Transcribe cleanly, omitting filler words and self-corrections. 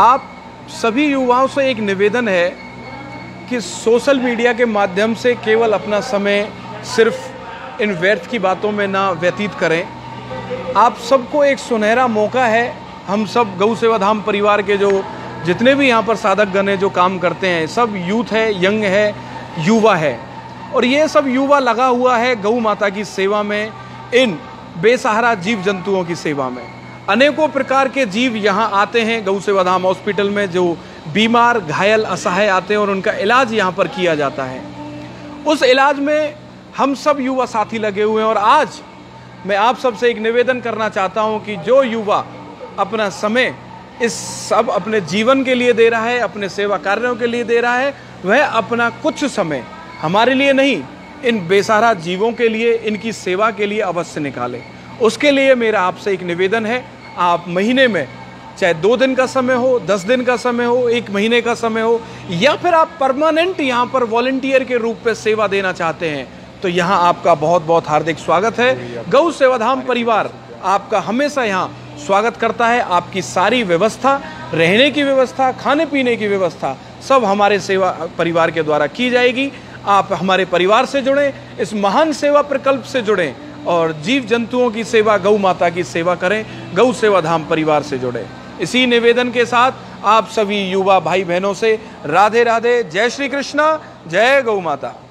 आप सभी युवाओं से एक निवेदन है कि सोशल मीडिया के माध्यम से केवल अपना समय सिर्फ इन व्यर्थ की बातों में ना व्यतीत करें। आप सबको एक सुनहरा मौका है, हम सब गौ सेवा धाम परिवार के जो जितने भी यहाँ पर साधकगण हैं जो काम करते हैं, सब यूथ है, यंग है, युवा है, और ये सब युवा लगा हुआ है गौ माता की सेवा में, इन बेसहारा जीव जंतुओं की सेवा में। अनेकों प्रकार के जीव यहाँ आते हैं गौ सेवा धाम हॉस्पिटल में, जो बीमार, घायल, असहाय आते हैं और उनका इलाज यहाँ पर किया जाता है। उस इलाज में हम सब युवा साथी लगे हुए हैं और आज मैं आप सबसे एक निवेदन करना चाहता हूँ कि जो युवा अपना समय इस सब अपने जीवन के लिए दे रहा है, अपने सेवा कार्यों के लिए दे रहा है, वह अपना कुछ समय हमारे लिए नहीं, इन बेसहारा जीवों के लिए, इनकी सेवा के लिए अवश्य निकालें। उसके लिए मेरा आपसे एक निवेदन है, आप महीने में चाहे 2 दिन का समय हो, 10 दिन का समय हो, 1 महीने का समय हो, या फिर आप परमानेंट यहाँ पर वॉलंटियर के रूप में सेवा देना चाहते हैं, तो यहाँ आपका बहुत बहुत हार्दिक स्वागत है। गौ सेवा धाम परिवार आपका हमेशा यहाँ स्वागत करता है। आपकी सारी व्यवस्था, रहने की व्यवस्था, खाने पीने की व्यवस्था, सब हमारे सेवा परिवार के द्वारा की जाएगी। आप हमारे परिवार से जुड़ें, इस महान सेवा प्रकल्प से जुड़ें और जीव जंतुओं की सेवा, गौ माता की सेवा करें, गौ सेवा धाम परिवार से जुड़ें। इसी निवेदन के साथ आप सभी युवा भाई बहनों से राधे राधे, जय श्री कृष्णा, जय गौ माता।